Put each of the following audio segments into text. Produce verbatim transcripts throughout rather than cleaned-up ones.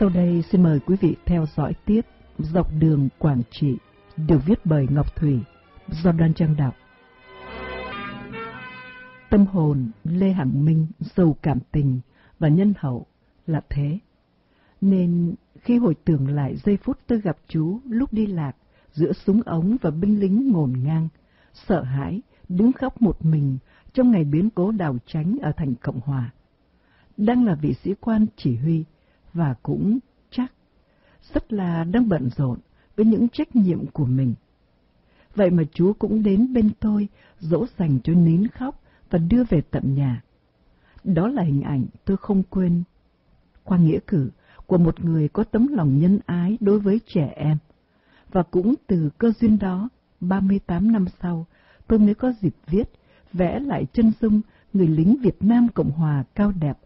Sau đây xin mời quý vị theo dõi tiếp Dọc đường Quảng Trị, được viết bởi Ngọc Thủy, do Đoan Trang đọc. Tâm hồn Lê Hằng Minh giàu cảm tình và nhân hậu là thế. Nên khi hồi tưởng lại giây phút tôi gặp chú lúc đi lạc giữa súng ống và binh lính ngổn ngang, sợ hãi, đứng khóc một mình trong ngày biến cố Đào Chánh ở thành Cộng Hòa. Đang là vị sĩ quan chỉ huy và cũng chắc rất là đang bận rộn với những trách nhiệm của mình. Vậy mà chú cũng đến bên tôi, dỗ dành cho nín khóc và đưa về tận nhà. Đó là hình ảnh tôi không quên, qua nghĩa cử của một người có tấm lòng nhân ái đối với trẻ em. Và cũng từ cơ duyên đó, ba mươi tám năm sau, tôi mới có dịp viết, vẽ lại chân dung người lính Việt Nam Cộng Hòa cao đẹp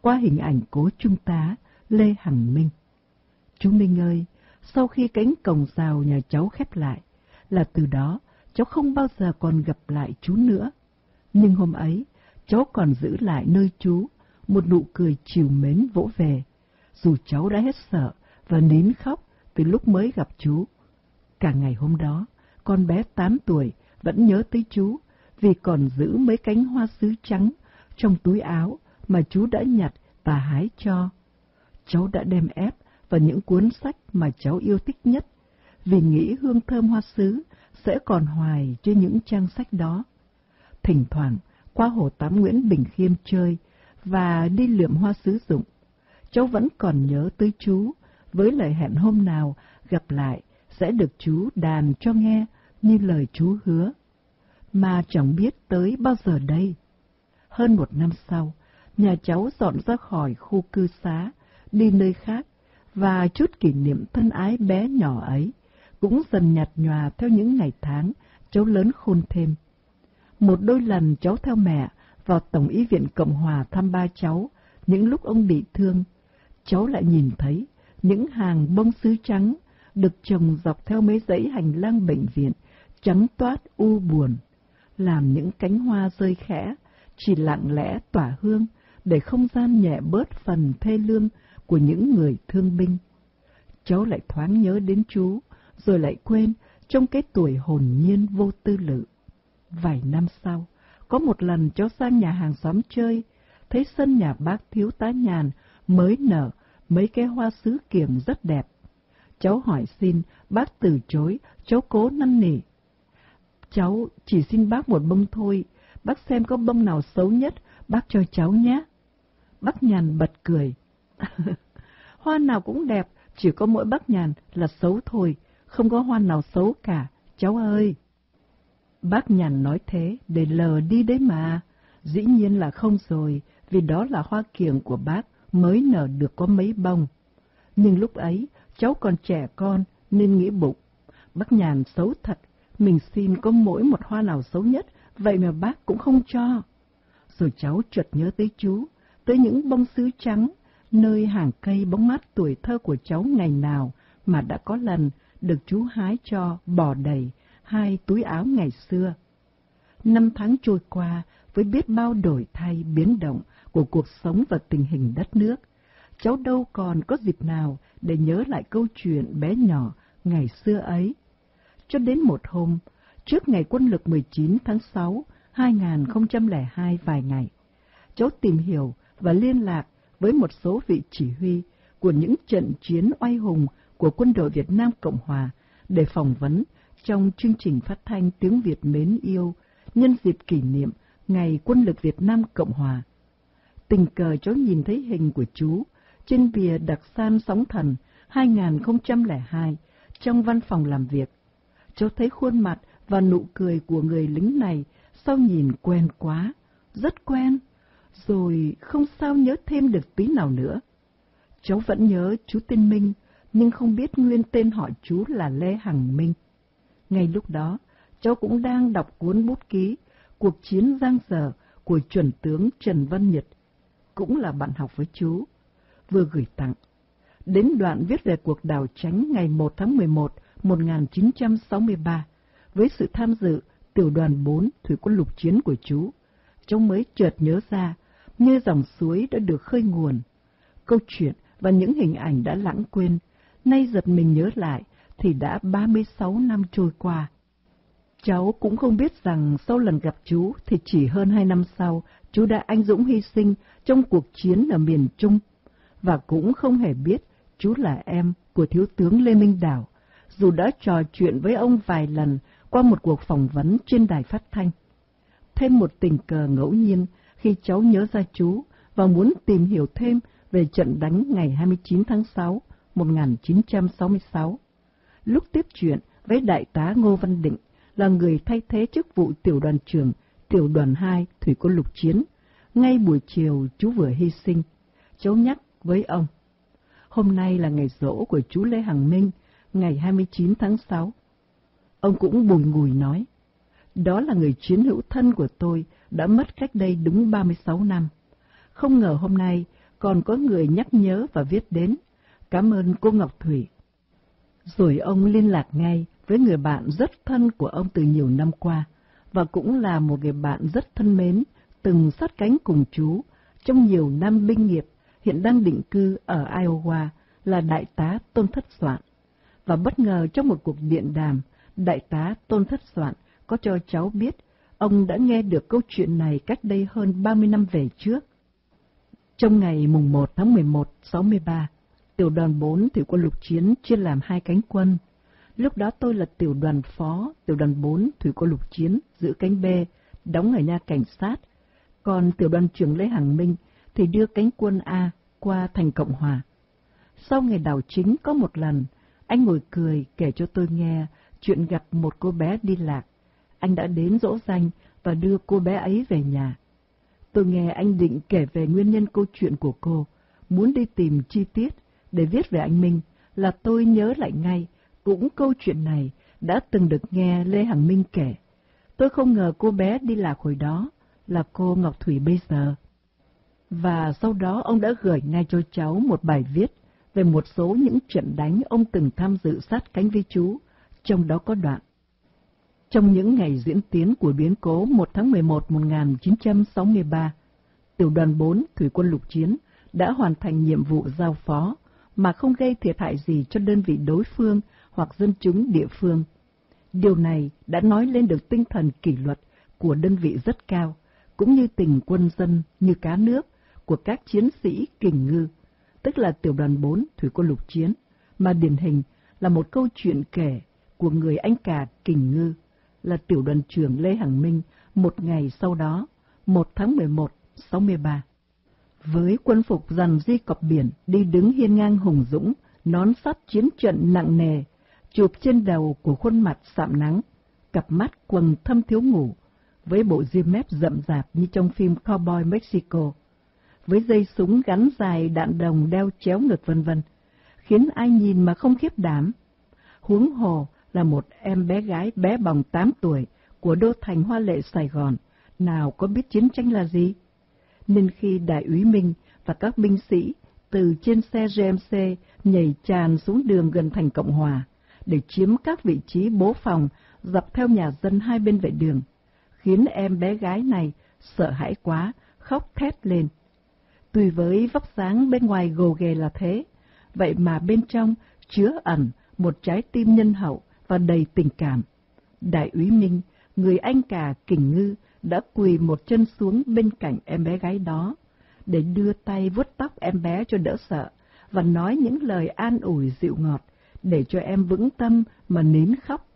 qua hình ảnh cố trung tá Lê Hằng Minh. Chú Minh ơi, sau khi cánh cổng rào nhà cháu khép lại, là từ đó cháu không bao giờ còn gặp lại chú nữa. Nhưng hôm ấy, cháu còn giữ lại nơi chú một nụ cười trìu mến vỗ về, dù cháu đã hết sợ và nín khóc từ lúc mới gặp chú. Cả ngày hôm đó, con bé tám tuổi vẫn nhớ tới chú vì còn giữ mấy cánh hoa sứ trắng trong túi áo mà chú đã nhặt và hái cho. Cháu đã đem ép vào những cuốn sách mà cháu yêu thích nhất, vì nghĩ hương thơm hoa sứ sẽ còn hoài trên những trang sách đó. Thỉnh thoảng, qua hồ tắm Nguyễn Bình Khiêm chơi và đi lượm hoa sứ dụng, cháu vẫn còn nhớ tới chú, với lời hẹn hôm nào gặp lại sẽ được chú đàn cho nghe như lời chú hứa. Mà chẳng biết tới bao giờ đây. Hơn một năm sau, nhà cháu dọn ra khỏi khu cư xá, đi nơi khác, và chút kỷ niệm thân ái bé nhỏ ấy cũng dần nhạt nhòa theo những ngày tháng cháu lớn khôn thêm. Một đôi lần cháu theo mẹ vào Tổng y viện Cộng Hòa thăm ba cháu, những lúc ông bị thương, cháu lại nhìn thấy những hàng bông sứ trắng được trồng dọc theo mấy dãy hành lang bệnh viện, trắng toát u buồn, làm những cánh hoa rơi khẽ, chỉ lặng lẽ tỏa hương để không gian nhẹ bớt phần thê lương của những người thương binh. Cháu lại thoáng nhớ đến chú, rồi lại quên trong cái tuổi hồn nhiên vô tư lự. Vài năm sau, có một lần cháu sang nhà hàng xóm chơi, thấy sân nhà bác Thiếu tá Nhàn mới nở mấy cái hoa sứ kiểng rất đẹp. Cháu hỏi xin, bác từ chối, cháu cố năn nỉ. Cháu chỉ xin bác một bông thôi, bác xem có bông nào xấu nhất, bác cho cháu nhé. Bác Nhàn bật cười. Hoa nào cũng đẹp, chỉ có mỗi bác Nhàn là xấu thôi, không có hoa nào xấu cả, cháu ơi. Bác Nhàn nói thế để lờ đi đấy mà, dĩ nhiên là không rồi, vì đó là hoa kiểng của bác mới nở được có mấy bông. Nhưng lúc ấy, cháu còn trẻ con nên nghĩ bụng, bác Nhàn xấu thật, mình xin có mỗi một hoa nào xấu nhất, vậy mà bác cũng không cho. Rồi cháu chợt nhớ tới chú, tới những bông sứ trắng, nơi hàng cây bóng mát tuổi thơ của cháu ngày nào mà đã có lần được chú hái cho bỏ đầy hai túi áo ngày xưa. Năm tháng trôi qua với biết bao đổi thay biến động của cuộc sống và tình hình đất nước, cháu đâu còn có dịp nào để nhớ lại câu chuyện bé nhỏ ngày xưa ấy. Cho đến một hôm, trước ngày quân lực mười chín tháng sáu năm hai nghìn không trăm lẻ hai vài ngày, cháu tìm hiểu và liên lạc với một số vị chỉ huy của những trận chiến oai hùng của quân đội Việt Nam Cộng Hòa để phỏng vấn trong chương trình phát thanh Tiếng Việt Mến Yêu nhân dịp kỷ niệm Ngày Quân lực Việt Nam Cộng Hòa. Tình cờ cháu nhìn thấy hình của chú trên bìa đặc san Sóng Thần hai nghìn không trăm lẻ hai trong văn phòng làm việc. Cháu thấy khuôn mặt và nụ cười của người lính này sao nhìn quen quá, rất quen, rồi không sao nhớ thêm được tí nào nữa. Cháu vẫn nhớ chú tên Minh, nhưng không biết nguyên tên họ chú là Lê Hằng Minh. Ngay lúc đó, cháu cũng đang đọc cuốn bút ký Cuộc Chiến Giang Giờ của chuẩn tướng Trần Văn Nhật, cũng là bạn học với chú, vừa gửi tặng. Đến đoạn viết về cuộc đảo Chánh ngày mùng một tháng mười một năm một nghìn chín trăm sáu mươi ba, với sự tham dự tiểu đoàn bốn Thủy quân lục chiến của chú, cháu mới chợt nhớ ra, như dòng suối đã được khơi nguồn. Câu chuyện và những hình ảnh đã lãng quên, nay giật mình nhớ lại thì đã ba mươi sáu năm trôi qua. Cháu cũng không biết rằng sau lần gặp chú thì chỉ hơn hai năm sau, chú đã anh dũng hy sinh trong cuộc chiến ở miền Trung, và cũng không hề biết chú là em của Thiếu tướng Lê Minh Đảo, dù đã trò chuyện với ông vài lần qua một cuộc phỏng vấn trên đài phát thanh. Thêm một tình cờ ngẫu nhiên khi cháu nhớ ra chú và muốn tìm hiểu thêm về trận đánh ngày hai mươi chín tháng sáu năm một nghìn chín trăm sáu mươi sáu. Lúc tiếp chuyện với Đại tá Ngô Văn Định, là người thay thế chức vụ tiểu đoàn trưởng tiểu đoàn hai Thủy quân lục chiến, ngay buổi chiều chú vừa hy sinh, cháu nhắc với ông: hôm nay là ngày giỗ của chú Lê Hằng Minh, ngày hai mươi chín tháng sáu. Ông cũng bùi ngùi nói: đó là người chiến hữu thân của tôi, đã mất cách đây đúng ba mươi sáu năm. Không ngờ hôm nay còn có người nhắc nhớ và viết đến. Cảm ơn cô Ngọc Thủy. Rồi ông liên lạc ngay với người bạn rất thân của ông từ nhiều năm qua, và cũng là một người bạn rất thân mến, từng sát cánh cùng chú trong nhiều năm binh nghiệp, hiện đang định cư ở Iowa, là Đại tá Tôn Thất Soạn. Và bất ngờ trong một cuộc điện đàm, Đại tá Tôn Thất Soạn có cho cháu biết ông đã nghe được câu chuyện này cách đây hơn ba mươi năm về trước. Trong ngày mùng một tháng mười một sáu mươi ba, tiểu đoàn bốn Thủy quân lục chiến chia làm hai cánh quân. Lúc đó tôi là tiểu đoàn phó, tiểu đoàn bốn Thủy quân lục chiến giữ cánh B, đóng ở nhà cảnh sát. Còn tiểu đoàn trưởng Lê Hằng Minh thì đưa cánh quân A qua thành Cộng Hòa. Sau ngày đảo chính có một lần, anh ngồi cười kể cho tôi nghe chuyện gặp một cô bé đi lạc. Anh đã đến dỗ dành và đưa cô bé ấy về nhà. Tôi nghe anh Định kể về nguyên nhân câu chuyện của cô, muốn đi tìm chi tiết để viết về anh Minh, là tôi nhớ lại ngay, cũng câu chuyện này đã từng được nghe Lê Hằng Minh kể. Tôi không ngờ cô bé đi lạc hồi đó là cô Ngọc Thủy bây giờ. Và sau đó ông đã gửi ngay cho cháu một bài viết về một số những trận đánh ông từng tham dự sát cánh với chú, trong đó có đoạn: trong những ngày diễn tiến của biến cố một tháng mười một năm một nghìn chín trăm sáu mươi ba, tiểu đoàn bốn Thủy quân lục chiến đã hoàn thành nhiệm vụ giao phó mà không gây thiệt hại gì cho đơn vị đối phương hoặc dân chúng địa phương. Điều này đã nói lên được tinh thần kỷ luật của đơn vị rất cao, cũng như tình quân dân như cá nước của các chiến sĩ kình ngư, tức là tiểu đoàn bốn Thủy quân lục chiến, mà điển hình là một câu chuyện kể của người anh cả kình ngư, là tiểu đoàn trưởng Lê Hằng Minh một ngày sau đó, một tháng mười một sáu mươi ba. Với quân phục dằn di cọp biển, đi đứng hiên ngang hùng dũng, nón sắt chiến trận nặng nề, chụp trên đầu của khuôn mặt sạm nắng, cặp mắt quầng thâm thiếu ngủ, với bộ diêm mép rậm rạp như trong phim Cowboy Mexico, với dây súng gắn dài đạn đồng đeo chéo ngực vân vân, khiến ai nhìn mà không khiếp đảm. Huống hồ là một em bé gái bé bỏng tám tuổi của đô thành hoa lệ Sài Gòn, nào có biết chiến tranh là gì. Nên khi Đại úy Minh và các binh sĩ từ trên xe G M C nhảy tràn xuống đường gần thành Cộng Hòa để chiếm các vị trí bố phòng dọc theo nhà dân hai bên vệ đường, khiến em bé gái này sợ hãi quá, khóc thét lên. Tuy với vóc dáng bên ngoài gồ ghề là thế, vậy mà bên trong chứa ẩn một trái tim nhân hậu và đầy tình cảm. Đại úy Minh, người anh cả kình ngư, đã quỳ một chân xuống bên cạnh em bé gái đó, để đưa tay vuốt tóc em bé cho đỡ sợ, và nói những lời an ủi dịu ngọt, để cho em vững tâm mà nín khóc.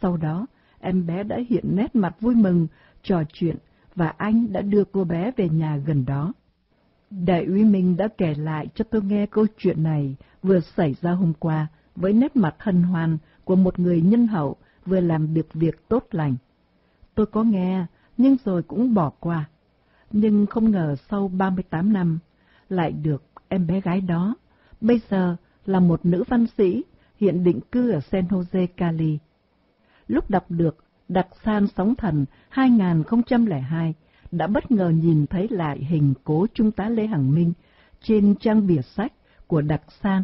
Sau đó, em bé đã hiện nét mặt vui mừng, trò chuyện, và anh đã đưa cô bé về nhà gần đó. Đại úy Minh đã kể lại cho tôi nghe câu chuyện này vừa xảy ra hôm qua, với nét mặt hân hoan của một người nhân hậu vừa làm được việc tốt lành. Tôi có nghe, nhưng rồi cũng bỏ qua. Nhưng không ngờ sau ba mươi tám năm, lại được em bé gái đó, bây giờ là một nữ văn sĩ, hiện định cư ở San Jose, Cali. Lúc đọc được đặc san Sóng Thần hai nghìn không trăm lẻ hai, đã bất ngờ nhìn thấy lại hình cố Trung tá Lê Hằng Minh trên trang bìa sách của đặc san.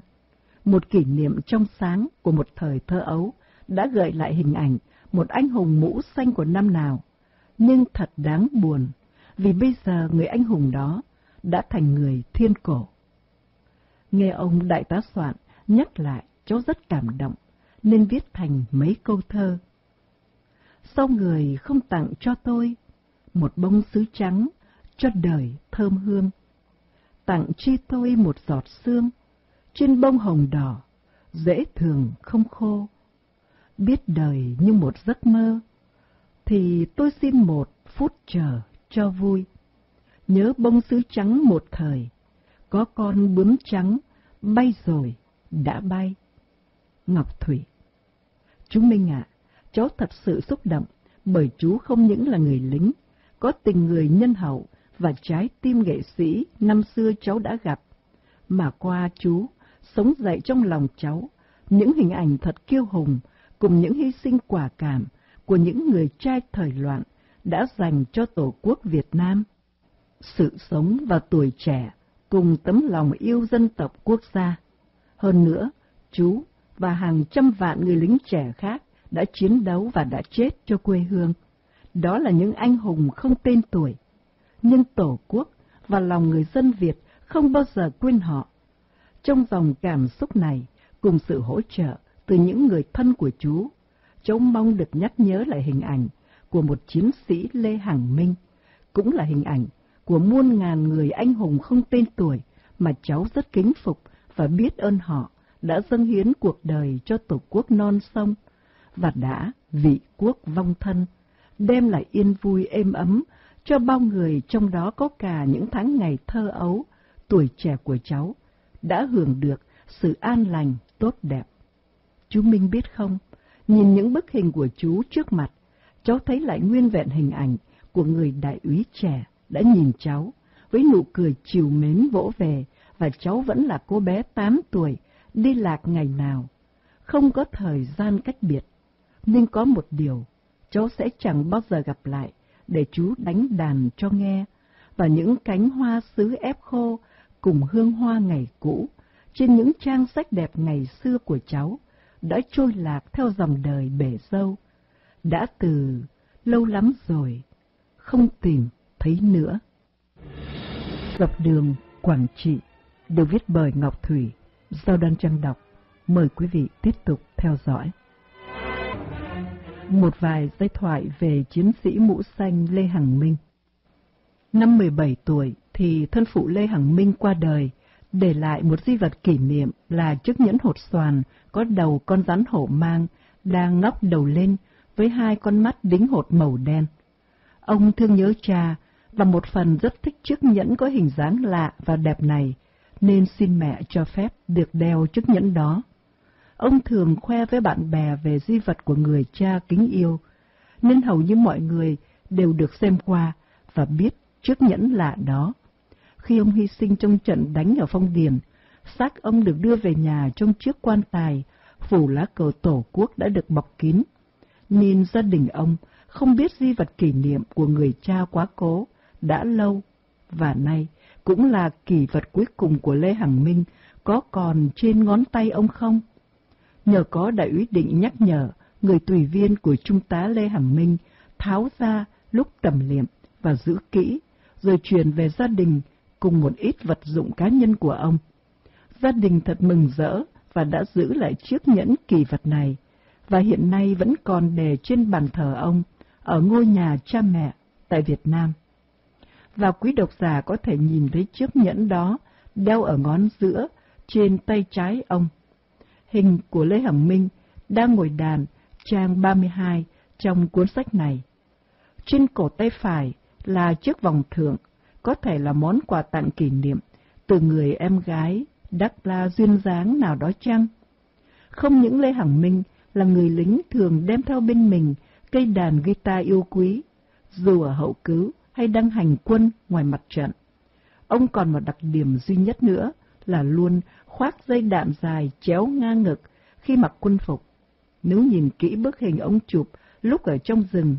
Một kỷ niệm trong sáng của một thời thơ ấu đã gợi lại hình ảnh một anh hùng mũ xanh của năm nào. Nhưng thật đáng buồn, vì bây giờ người anh hùng đó đã thành người thiên cổ. Nghe ông đại tá Soạn nhắc lại, cháu rất cảm động, nên viết thành mấy câu thơ. Sao người không tặng cho tôi một bông sứ trắng cho đời thơm hương, tặng chi tôi một giọt sương trên bông hồng đỏ dễ thường không khô. Biết đời như một giấc mơ, thì tôi xin một phút chờ cho vui. Nhớ bông sứ trắng một thời, có con bướm trắng bay rồi đã bay. Ngọc Thủy. Chú Minh ạ, à, cháu thật sự xúc động bởi chú không những là người lính, có tình người nhân hậu và trái tim nghệ sĩ năm xưa cháu đã gặp, mà qua chú sống dậy trong lòng cháu những hình ảnh thật kiêu hùng cùng những hy sinh quả cảm của những người trai thời loạn đã dành cho Tổ quốc Việt Nam. Sự sống và tuổi trẻ cùng tấm lòng yêu dân tộc quốc gia. Hơn nữa, chú và hàng trăm vạn người lính trẻ khác đã chiến đấu và đã chết cho quê hương. Đó là những anh hùng không tên tuổi. Nhưng Tổ quốc và lòng người dân Việt không bao giờ quên họ. Trong dòng cảm xúc này, cùng sự hỗ trợ từ những người thân của chú, cháu mong được nhắc nhớ lại hình ảnh của một chiến sĩ Lê Hằng Minh, cũng là hình ảnh của muôn ngàn người anh hùng không tên tuổi mà cháu rất kính phục và biết ơn họ đã dâng hiến cuộc đời cho Tổ quốc non sông và đã vị quốc vong thân, đem lại yên vui êm ấm cho bao người, trong đó có cả những tháng ngày thơ ấu, tuổi trẻ của cháu đã hưởng được sự an lành tốt đẹp. Chú Minh biết không, nhìn những bức hình của chú trước mặt, cháu thấy lại nguyên vẹn hình ảnh của người đại úy trẻ đã nhìn cháu với nụ cười trìu mến vỗ về, và cháu vẫn là cô bé tám tuổi đi lạc ngày nào, không có thời gian cách biệt. Nhưng có một điều cháu sẽ chẳng bao giờ gặp lại, để chú đánh đàn cho nghe, và những cánh hoa sứ ép khô cùng hương hoa ngày cũ trên những trang sách đẹp ngày xưa của cháu đã trôi lạc theo dòng đời bể dâu, đã từ lâu lắm rồi không tìm thấy nữa. Dọc đường Quảng Trị được viết bởi Ngọc Thủy, do Đoan Trang đọc. Mời quý vị tiếp tục theo dõi. Một vài giai thoại về chiến sĩ mũ xanh Lê Hằng Minh. Năm mười bảy tuổi thì thân phụ Lê Hằng Minh qua đời, để lại một di vật kỷ niệm là chiếc nhẫn hột xoàn có đầu con rắn hổ mang đang ngóc đầu lên với hai con mắt đính hột màu đen. Ông thương nhớ cha và một phần rất thích chiếc nhẫn có hình dáng lạ và đẹp này, nên xin mẹ cho phép được đeo chiếc nhẫn đó. Ông thường khoe với bạn bè về di vật của người cha kính yêu, nên hầu như mọi người đều được xem qua và biết chiếc nhẫn lạ đó. Khi ông hy sinh trong trận đánh ở Phong Điền, xác ông được đưa về nhà trong chiếc quan tài phủ lá cờ Tổ quốc đã được bọc kín, nên gia đình ông không biết di vật kỷ niệm của người cha quá cố đã lâu và nay cũng là kỷ vật cuối cùng của Lê Hằng Minh có còn trên ngón tay ông không. Nhờ có đại úy Định nhắc nhở, người tùy viên của trung tá Lê Hằng Minh tháo ra lúc tẩm liệm và giữ kỹ, rồi truyền về gia đình cùng một ít vật dụng cá nhân của ông. Gia đình thật mừng rỡ và đã giữ lại chiếc nhẫn kỳ vật này, và hiện nay vẫn còn để trên bàn thờ ông ở ngôi nhà cha mẹ tại Việt Nam. Và quý độc giả có thể nhìn thấy chiếc nhẫn đó đeo ở ngón giữa trên tay trái ông. Hình của Lê Hằng Minh đang ngồi đàn, trang ba mươi hai trong cuốn sách này. Trên cổ tay phải là chiếc vòng thượng, có thể là món quà tặng kỷ niệm từ người em gái đắc la duyên dáng nào đó chăng? Không những Lê Hằng Minh là người lính thường đem theo bên mình cây đàn guitar yêu quý, dù ở hậu cứu hay đang hành quân ngoài mặt trận. Ông còn một đặc điểm duy nhất nữa là luôn khoác dây đạn dài chéo ngang ngực khi mặc quân phục. Nếu nhìn kỹ bức hình ông chụp lúc ở trong rừng,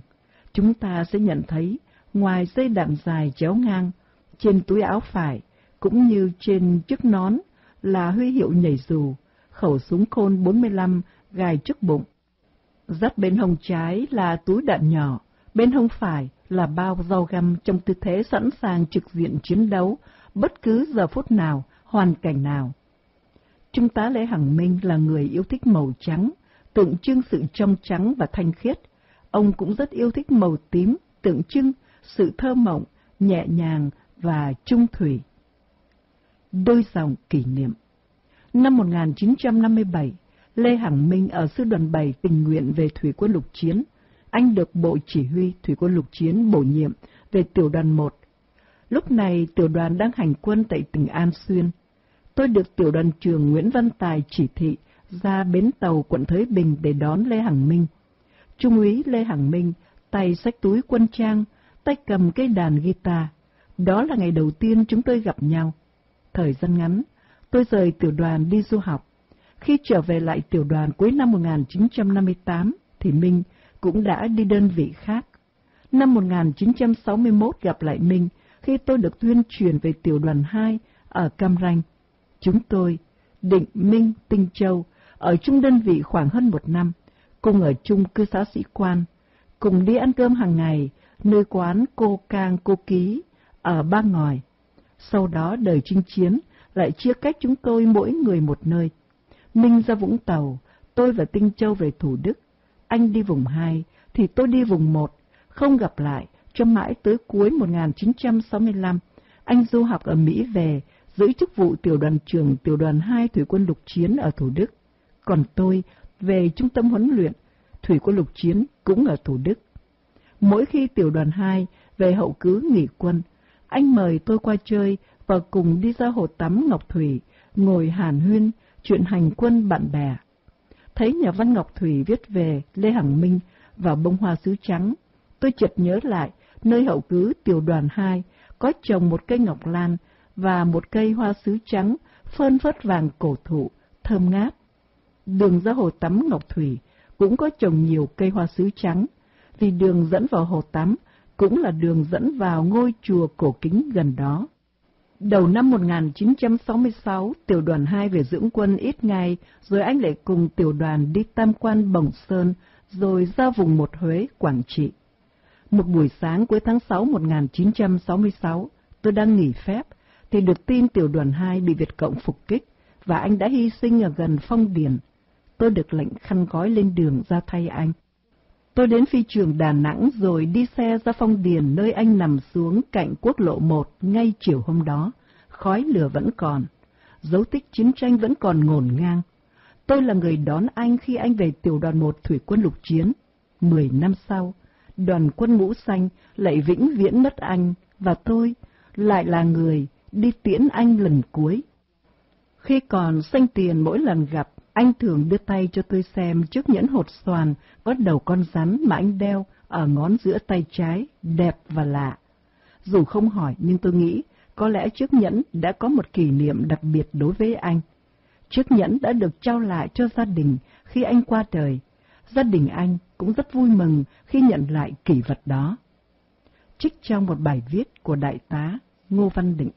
chúng ta sẽ nhận thấy ngoài dây đạn dài chéo ngang, trên túi áo phải cũng như trên chiếc nón là huy hiệu nhảy dù, khẩu súng Khôn bốn mươi lăm gài trước bụng. Dắt bên hông trái là túi đạn nhỏ, bên hông phải là bao rau găm, trong tư thế sẵn sàng trực diện chiến đấu bất cứ giờ phút nào, hoàn cảnh nào. Trung tá Lê Hằng Minh là người yêu thích màu trắng, tượng trưng sự trong trắng và thanh khiết. Ông cũng rất yêu thích màu tím, tượng trưng sự thơ mộng, nhẹ nhàng và trung thủy. Đôi dòng kỷ niệm. Năm một nghìn chín trăm năm mươi bảy, Lê Hằng Minh ở Sư đoàn bảy tình nguyện về Thủy quân lục chiến. Anh được Bộ Chỉ huy Thủy quân lục chiến bổ nhiệm về Tiểu đoàn một. Lúc này, tiểu đoàn đang hành quân tại tỉnh An Xuyên. Tôi được tiểu đoàn trưởng Nguyễn Văn Tài chỉ thị ra bến tàu quận Thới Bình để đón Lê Hằng Minh. Trung úy Lê Hằng Minh, tay xách túi quân trang, tay cầm cây đàn guitar. Đó là ngày đầu tiên chúng tôi gặp nhau. Thời gian ngắn, tôi rời tiểu đoàn đi du học. Khi trở về lại tiểu đoàn cuối năm một nghìn chín trăm năm mươi tám, thì Minh cũng đã đi đơn vị khác. Năm một nghìn chín trăm sáu mươi mốt gặp lại Minh khi tôi được tuyên truyền về tiểu đoàn hai ở Cam Ranh. Chúng tôi, Định, Minh, Tinh Châu, ở chung đơn vị khoảng hơn một năm, cùng ở chung cư xá Sĩ Quan, cùng đi ăn cơm hàng ngày, nơi quán Cô Cang Cô Ký, ở Ba Ngòi. Sau đó đời chinh chiến lại chia cách chúng tôi mỗi người một nơi. Minh ra Vũng Tàu, tôi và Tinh Châu về Thủ Đức. Anh đi vùng hai, thì tôi đi vùng một, không gặp lại cho mãi tới cuối một nghìn chín trăm sáu mươi lăm. Anh du học ở Mỹ về, giữ chức vụ tiểu đoàn trưởng tiểu đoàn hai Thủy quân lục chiến ở Thủ Đức. Còn tôi về trung tâm huấn luyện Thủy quân lục chiến cũng ở Thủ Đức. Mỗi khi tiểu đoàn hai về hậu cứ nghỉ quân, anh mời tôi qua chơi và cùng đi ra hồ tắm Ngọc Thủy, ngồi hàn huyên chuyện hành quân bạn bè. Thấy nhà văn Ngọc Thủy viết về Lê Hằng Minh và bông hoa sứ trắng, tôi chợt nhớ lại nơi hậu cứ tiểu đoàn hai có trồng một cây ngọc lan và một cây hoa sứ trắng phơn phớt vàng cổ thụ, thơm ngát. Đường ra hồ tắm Ngọc Thủy cũng có trồng nhiều cây hoa sứ trắng, vì đường dẫn vào hồ tắm cũng là đường dẫn vào ngôi chùa cổ kính gần đó. Đầu năm một nghìn chín trăm sáu mươi sáu, tiểu đoàn hai về dưỡng quân ít ngày, rồi anh lại cùng tiểu đoàn đi tam quan Bồng Sơn, rồi ra vùng một Huế, Quảng Trị. Một buổi sáng cuối tháng sáu một nghìn chín trăm sáu mươi sáu, tôi đang nghỉ phép, thì được tin tiểu đoàn hai bị Việt Cộng phục kích, và anh đã hy sinh ở gần Phong Điền. Tôi được lệnh khăn gói lên đường ra thay anh. Tôi đến phi trường Đà Nẵng rồi đi xe ra Phong Điền, nơi anh nằm xuống cạnh quốc lộ một ngay chiều hôm đó. Khói lửa vẫn còn, dấu tích chiến tranh vẫn còn ngổn ngang. Tôi là người đón anh khi anh về tiểu đoàn một Thủy quân lục chiến. Mười năm sau, đoàn quân mũ xanh lại vĩnh viễn mất anh, và tôi lại là người đi tiễn anh lần cuối. Khi còn xanh tiền, mỗi lần gặp, anh thường đưa tay cho tôi xem chiếc nhẫn hột xoàn có đầu con rắn mà anh đeo ở ngón giữa tay trái, đẹp và lạ. Dù không hỏi nhưng tôi nghĩ có lẽ chiếc nhẫn đã có một kỷ niệm đặc biệt đối với anh. Chiếc nhẫn đã được trao lại cho gia đình khi anh qua đời. Gia đình anh cũng rất vui mừng khi nhận lại kỷ vật đó. Trích trong một bài viết của Đại tá Ngô Văn Định.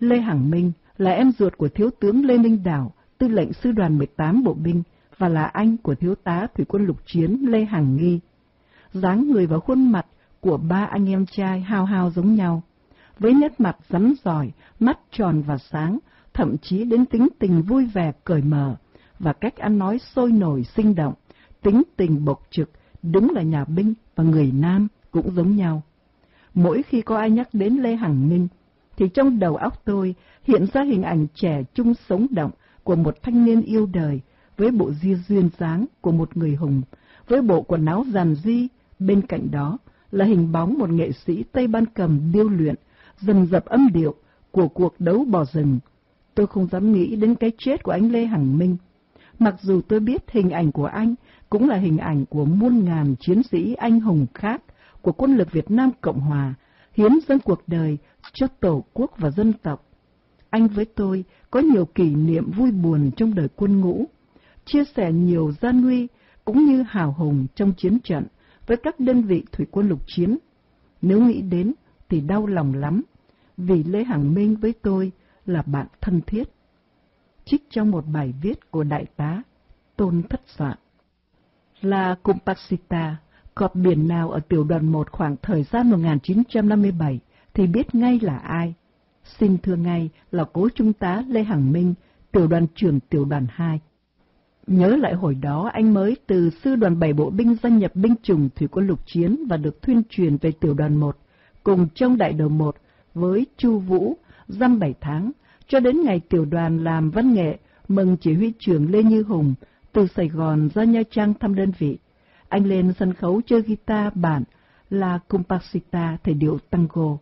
Lê Hằng Minh là em ruột của Thiếu tướng Lê Minh Đảo, tư lệnh Sư đoàn mười tám Bộ binh, và là anh của Thiếu tá Thủy quân lục chiến Lê Hằng Nghi. Dáng người và khuôn mặt của ba anh em trai hao hao giống nhau, với nét mặt rắn rỏi, mắt tròn và sáng, thậm chí đến tính tình vui vẻ cởi mở, và cách ăn nói sôi nổi sinh động, tính tình bộc trực, đúng là nhà binh và người Nam cũng giống nhau. Mỗi khi có ai nhắc đến Lê Hằng Minh, thì trong đầu óc tôi hiện ra hình ảnh trẻ trung sống động của một thanh niên yêu đời, với bộ ria duyên dáng của một người hùng, với bộ quần áo giản dị, bên cạnh đó là hình bóng một nghệ sĩ Tây Ban cầm điêu luyện, dần dập âm điệu của cuộc đấu bò rừng. Tôi không dám nghĩ đến cái chết của anh Lê Hằng Minh, mặc dù tôi biết hình ảnh của anh cũng là hình ảnh của muôn ngàn chiến sĩ anh hùng khác của quân lực Việt Nam Cộng Hòa, hiến dâng cuộc đời cho Tổ quốc và dân tộc. Anh với tôi có nhiều kỷ niệm vui buồn trong đời quân ngũ, chia sẻ nhiều gian nguy cũng như hào hùng trong chiến trận với các đơn vị thủy quân lục chiến. Nếu nghĩ đến thì đau lòng lắm, vì Lê Hằng Minh với tôi là bạn thân thiết. Trích trong một bài viết của Đại tá Tôn Thất Soạn. La Cumparsita, cọp biển nào ở tiểu đoàn một khoảng thời gian một nghìn chín trăm năm mươi bảy thì biết ngay là ai. xin thưa ngài là cố trung tá Lê Hằng Minh, tiểu đoàn trưởng tiểu đoàn hai. Nhớ lại hồi đó anh mới từ sư đoàn bảy bộ binh gia nhập binh chủng thủy quân lục chiến và được thuyên truyền về tiểu đoàn một, cùng trong đại đội một với Chu Vũ, dăm bảy tháng, cho đến ngày tiểu đoàn làm văn nghệ, mừng chỉ huy trưởng Lê Như Hùng từ Sài Gòn ra Nha Trang thăm đơn vị. Anh lên sân khấu chơi guitar bản La Cumparsita thể điệu tango.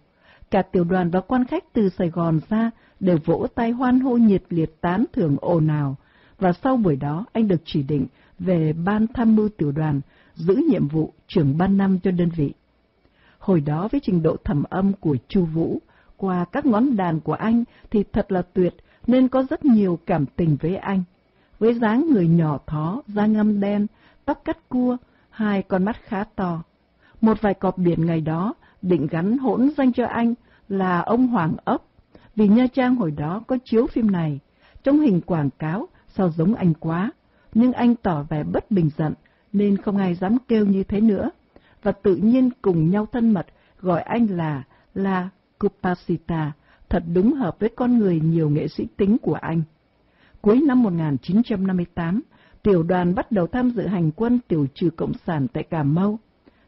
Cả tiểu đoàn và quan khách từ Sài Gòn ra đều vỗ tay hoan hô nhiệt liệt tán thưởng ồn ào, và sau buổi đó anh được chỉ định về ban tham mưu tiểu đoàn, giữ nhiệm vụ trưởng ban năm cho đơn vị. Hồi đó với trình độ thẩm âm của Chu Vũ, qua các ngón đàn của anh thì thật là tuyệt, nên có rất nhiều cảm tình với anh. Với dáng người nhỏ thó, da ngăm đen, tóc cắt cua, hai con mắt khá to. Một vài cọp biển ngày đó định gắn hỗn danh cho anh là ông Hoàng Ốc, vì Nha Trang hồi đó có chiếu phim này. Trong hình quảng cáo sao giống anh quá, nhưng anh tỏ vẻ bất bình giận nên không ai dám kêu như thế nữa, và tự nhiên cùng nhau thân mật gọi anh là La Cumparsita, thật đúng hợp với con người nhiều nghệ sĩ tính của anh. Cuối năm một nghìn chín trăm năm mươi tám, tiểu đoàn bắt đầu tham dự hành quân tiểu trừ Cộng sản tại Cà Mau.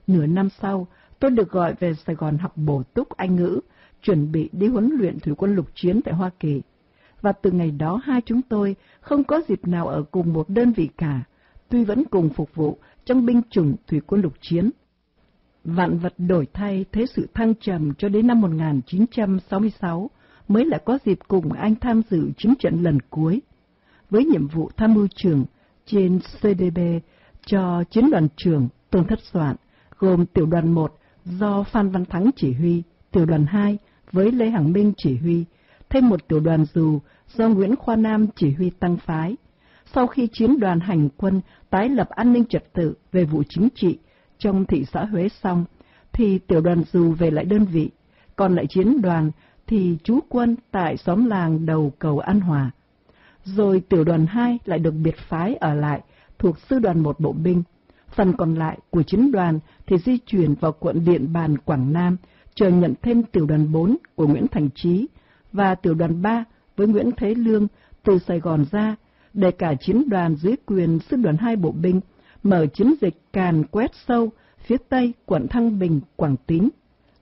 Nửa năm sau, tôi được gọi về Sài Gòn học bổ túc Anh ngữ, chuẩn bị đi huấn luyện thủy quân lục chiến tại Hoa Kỳ. Và từ ngày đó hai chúng tôi không có dịp nào ở cùng một đơn vị cả, tuy vẫn cùng phục vụ trong binh chủng thủy quân lục chiến. Vạn vật đổi thay, thế sự thăng trầm, cho đến năm một nghìn chín trăm sáu mươi sáu mới lại có dịp cùng anh tham dự chiến trận lần cuối, với nhiệm vụ tham mưu trưởng trên xê đê bê cho chiến đoàn trưởng Tôn Thất Soạn, gồm tiểu đoàn một do Phan Văn Thắng chỉ huy, tiểu đoàn hai với Lê Hằng Minh chỉ huy, thêm một tiểu đoàn dù do Nguyễn Khoa Nam chỉ huy tăng phái. Sau khi chiến đoàn hành quân tái lập an ninh trật tự về vụ chính trị trong thị xã Huế xong, thì tiểu đoàn dù về lại đơn vị, còn lại chiến đoàn thì trú quân tại xóm làng đầu cầu An Hòa. Rồi tiểu đoàn hai lại được biệt phái ở lại, thuộc sư đoàn một bộ binh. Phần còn lại của chiến đoàn thì di chuyển vào quận Điện Bàn, Quảng Nam, chờ nhận thêm tiểu đoàn bốn của Nguyễn Thành Trí và tiểu đoàn ba với Nguyễn Thế Lương từ Sài Gòn ra, để cả chiến đoàn dưới quyền sư đoàn hai bộ binh mở chiến dịch càn quét sâu phía tây quận Thăng Bình, Quảng Tín.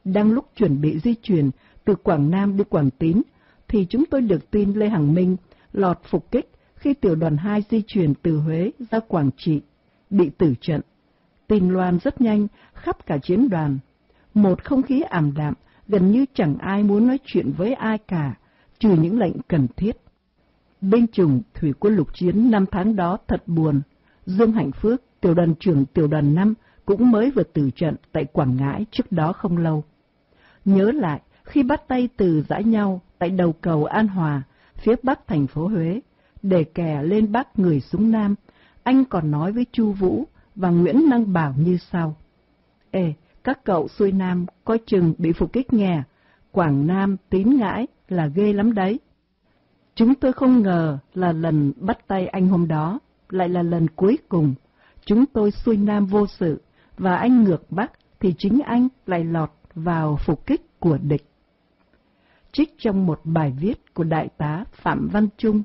Đang lúc chuẩn bị di chuyển từ Quảng Nam đi Quảng Tín, thì chúng tôi được tin Lê Hằng Minh lọt phục kích khi tiểu đoàn hai di chuyển từ Huế ra Quảng Trị, bị tử trận. Tin loan rất nhanh khắp cả chiến đoàn. Một không khí ảm đạm, gần như chẳng ai muốn nói chuyện với ai cả, trừ những lệnh cần thiết. Binh chủng thủy quân lục chiến năm tháng đó thật buồn. Dương Hạnh Phước, tiểu đoàn trưởng tiểu đoàn năm, cũng mới vừa tử trận tại Quảng Ngãi trước đó không lâu. Nhớ lại, khi bắt tay từ giãi nhau tại đầu cầu An Hòa, phía bắc thành phố Huế, để kè lên bắc người xuống nam, anh còn nói với Chu Vũ và Nguyễn Năng Bảo như sau. Ê, các cậu xuôi nam coi chừng bị phục kích nghe, Quảng Nam Tín Ngãi là ghê lắm đấy. Chúng tôi không ngờ là lần bắt tay anh hôm đó lại là lần cuối cùng. Chúng tôi xuôi nam vô sự, và anh ngược bắc thì chính anh lại lọt vào phục kích của địch. Trích trong một bài viết của đại tá Phạm Văn Trung,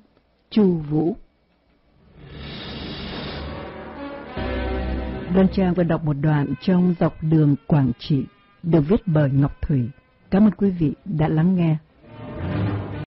Chu Vũ. Đoan Trang vừa đọc một đoạn trong Dọc đường Quảng Trị, được viết bởi Ngọc Thủy. Cảm ơn quý vị đã lắng nghe.